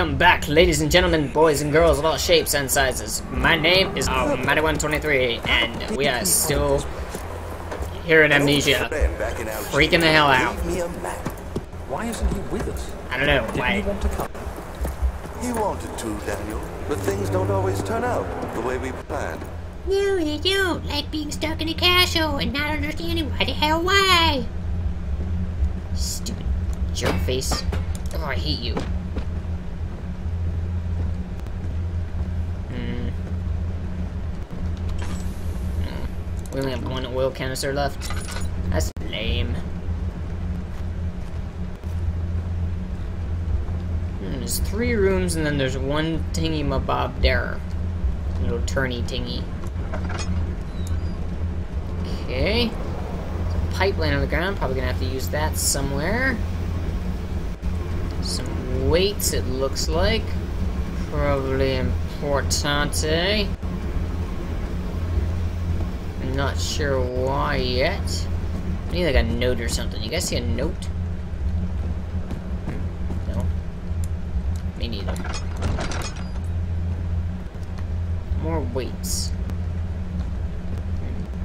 Welcome back, ladies and gentlemen, boys and girls of all shapes and sizes. My name is Almighty123, and we are still here in Amnesia, freaking the hell out. Why isn't he with us? I don't know. Why? He wanted to, Daniel, but things don't always turn out the way we planned. No, they don't. Like being stuck in a castle and not understanding why the hell why. Stupid jerk face. Oh, I hate you. We only have one oil canister left. That's lame. There's three rooms, and then there's one tingy mabob there. Little turny tingy. Okay. Pipeline on the ground. Probably gonna have to use that somewhere. Some weights, it looks like. Probably importante. I'm not sure why yet. I need like a note or something. You guys see a note? No. Me neither. More weights.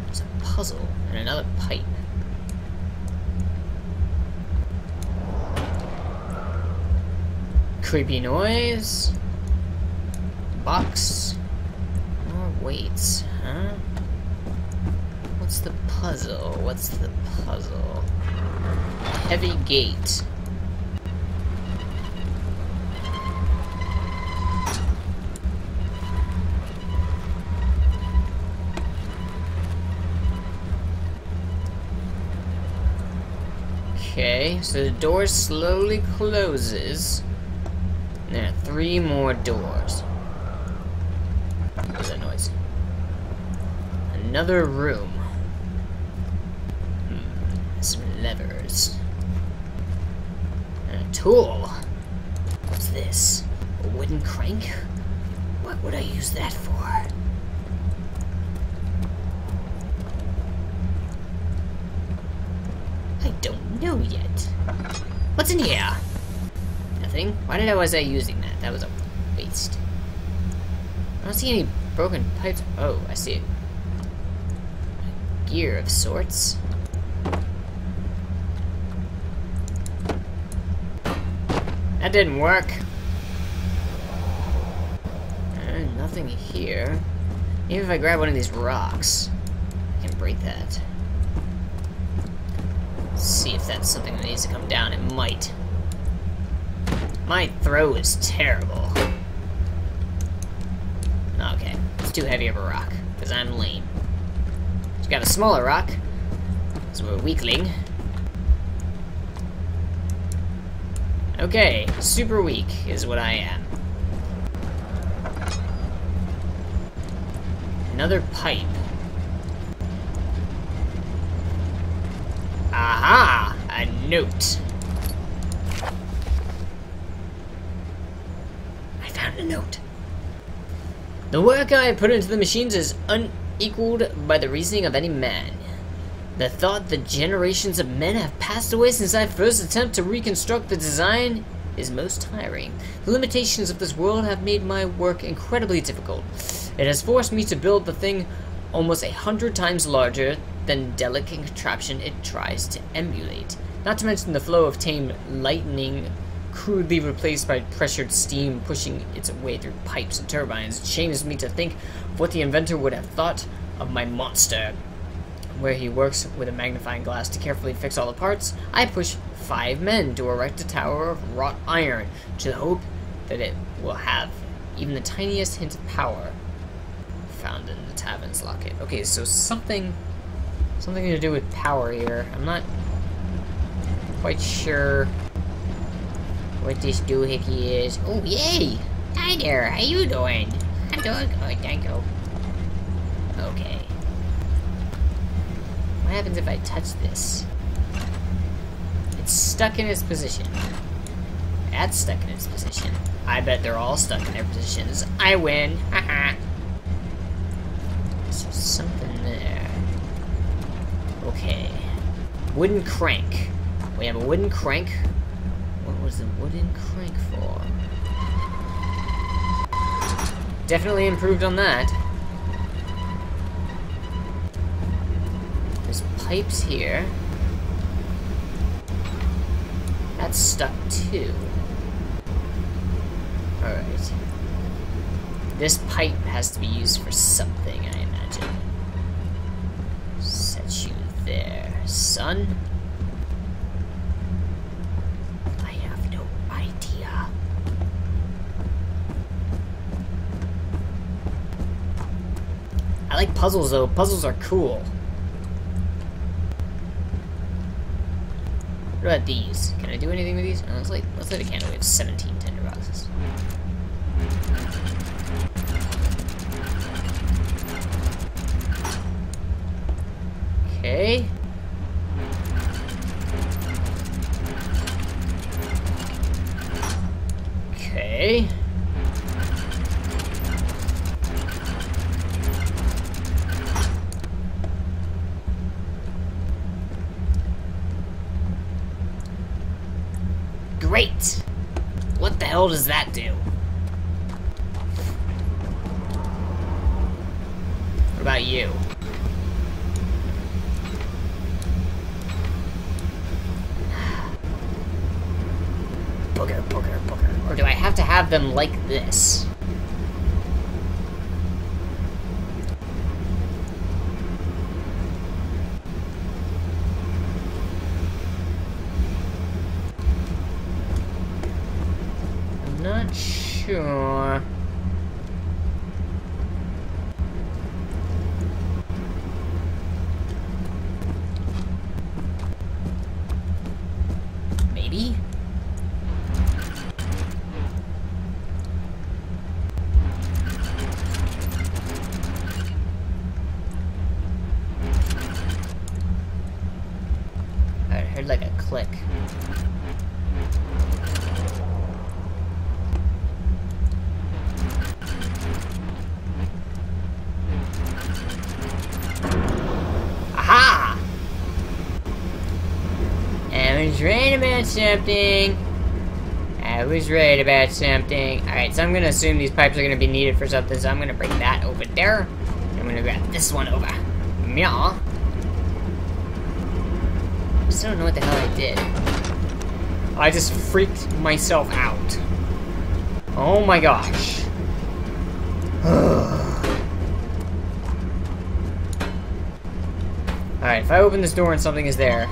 It's a puzzle and another pipe. Creepy noise. Box. More weights, huh? What's the puzzle? What's the puzzle? Heavy gate. Okay, so the door slowly closes. There are three more doors. What was that noise? Another room. Some levers. And a tool. What's this? A wooden crank? What would I use that for? I don't know yet. What's in here? Nothing. Why was I using that? That was a waste. I don't see any broken pipes. Oh, I see it. A gear of sorts. That didn't work. Nothing here. Even if I grab one of these rocks, I can break that. Let's see if that's something that needs to come down. It might. My throw is terrible. Okay, it's too heavy of a rock, because I'm lame. Just got a smaller rock, because we're a weakling. Okay, super weak is what I am. Another pipe. Aha! A note. I found a note. The work I put into the machines is unequaled by the reasoning of any man. The thought that generations of men have passed away since I first attempt to reconstruct the design is most tiring. The limitations of this world have made my work incredibly difficult. It has forced me to build the thing almost 100 times larger than the delicate contraption it tries to emulate. Not to mention the flow of tame lightning crudely replaced by pressured steam pushing its way through pipes and turbines. It shames me to think of what the inventor would have thought of my monster. Where he works with a magnifying glass to carefully fix all the parts, I push 5 men to erect a tower of wrought iron to the hope that it will have even the tiniest hint of power found in the tavern's locket. Okay, so something to do with power here. I'm not quite sure what this doohickey is. Oh, yay! Hi there, how you doing? I'm doing good, Dango. Okay. What happens if I touch this? It's stuck in its position. That's stuck in its position. I bet they're all stuck in their positions. I win. Haha. So something there. Okay. Wooden crank. We have a wooden crank. What was the wooden crank for? Definitely improved on that. There's pipes here. That's stuck too. Alright. This pipe has to be used for something, I imagine. Set you there, son. I have no idea. I like puzzles though. Puzzles are cool. What about these? Can I do anything with these? No, let's light a candle. We have 17 tinder boxes. Okay. Okay. Great! What the hell does that do? What about you? Booger. Or do I have to have them like this? I'm not sure. Maybe? Like a click. Aha! I was right about something. Alright, so I'm gonna assume these pipes are gonna be needed for something, so I'm gonna bring that over there. I'm gonna grab this one over. Meow. I still don't know what the hell I did. I just freaked myself out. Oh my gosh. Alright, if I open this door and something is there.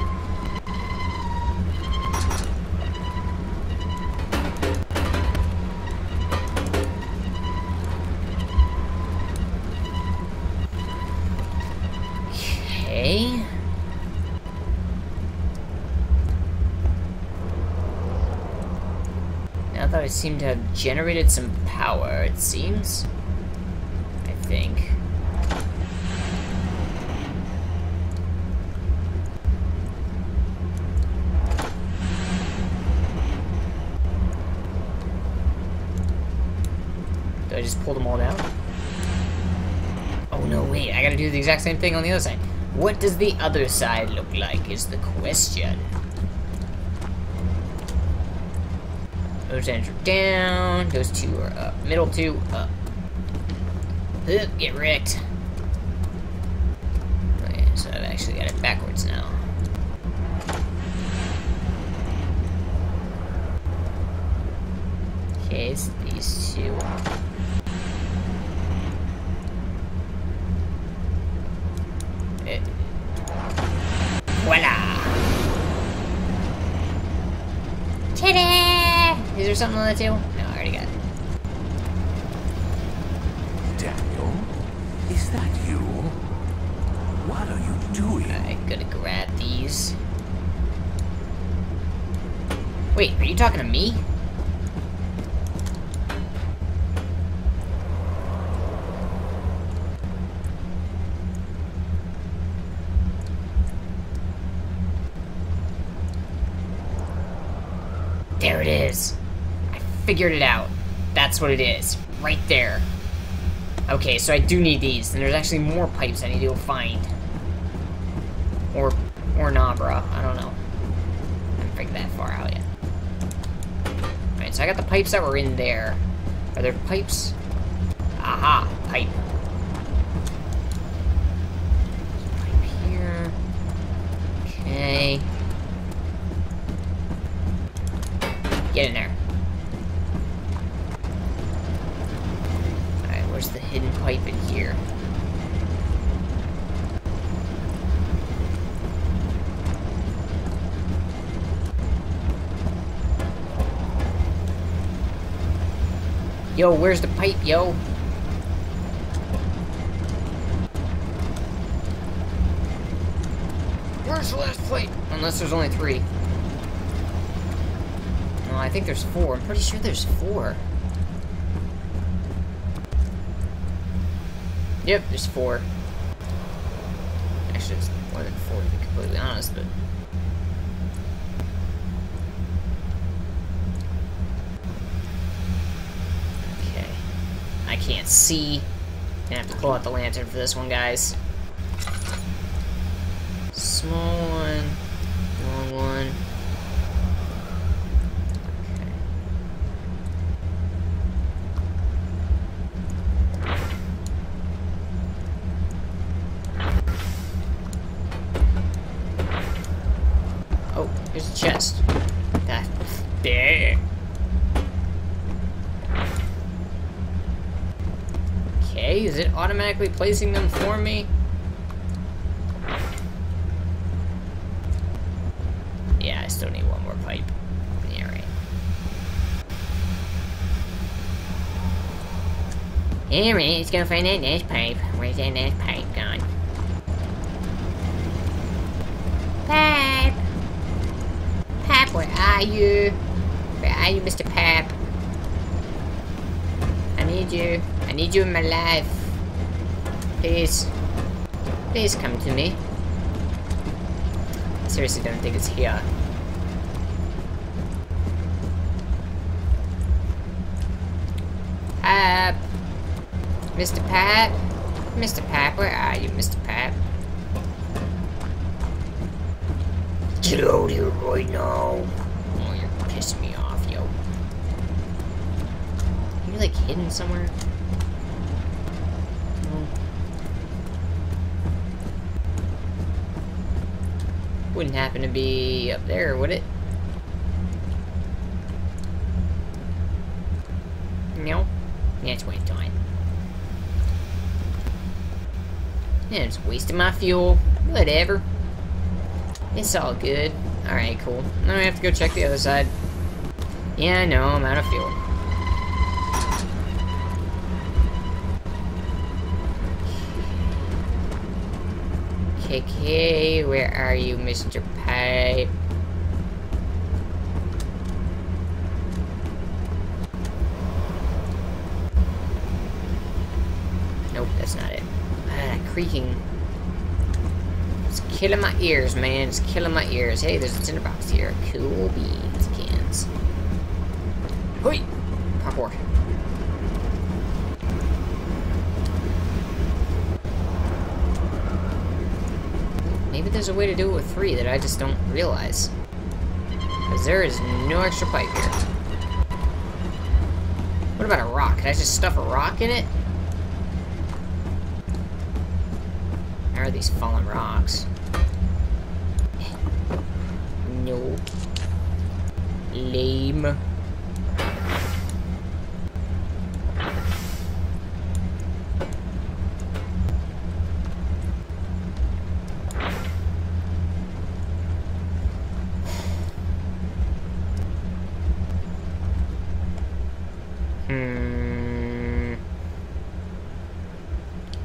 Okay. I thought I seemed to have generated some power, it seems. I think. Did I just pull them all down? Oh no, wait, I gotta do the exact same thing on the other side. What does the other side look like is the question. Those ends are down, those two are up, middle two up. Ugh, get wrecked. Okay, so I've actually got it backwards now. Okay, it's these two. Voila! Ta-da! Is there something on that table? No, I already got it. Daniel, is that you? What are you doing? I'm gonna grab these. Wait, are you talking to me? There it is. Figured it out. That's what it is. Right there. Okay, so I do need these. And there's actually more pipes I need to go find. Or nah, bruh. I don't know. I haven't figured that far out yet. Alright, so I got the pipes that were in there. Are there pipes? Aha, pipe. Pipe here. Okay. Get in there. Alright, where's the hidden pipe in here? Yo, where's the pipe, yo? Where's the last plate? Unless there's only three. No, I think there's four. I'm pretty sure there's four. Yep, there's four. Actually, it's more than four to be completely honest, but... I can't see. Gonna have to pull out the lantern for this one, guys. Small one, long one. Okay. Oh, there's a chest. That big. Is it automatically placing them for me? Yeah, I still need one more pipe. Yeah, right. Alright, let's go find that next pipe. Where's that next pipe gone? Pap! Pap, where are you? Where are you, Mr. Pap? I need you. I need you in my life. Please. Please come to me. I seriously don't think it's here. Pap. Mr. Pap? Mr. Pap, where are you, Mr. Pap? Get out here right now. Oh, you're pissing me off, yo. You're like hidden somewhere? Wouldn't happen to be up there, would it? No? Yeah, it's wasting time. Yeah, I'm just wasting my fuel. Whatever. It's all good. Alright, cool. Now we have to go check the other side. Yeah, I know, I'm out of fuel. Okay, where are you, Mr. Pipe? Nope, that's not it. Ah, creaking. It's killing my ears, man. It's killing my ears. Hey, there's a tinderbox here. Cool beans cans. Hoi! Parkour. Maybe there's a way to do it with three that I just don't realize. Because there is no extra pipe here. What about a rock? Can I just stuff a rock in it? Where are these fallen rocks? No. Lame.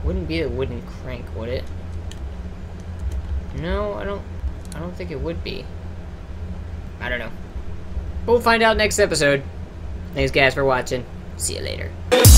Wouldn't be a wooden crank, would it? No, I don't think it would be. I don't know. We'll find out next episode. Thanks guys for watching. See you later.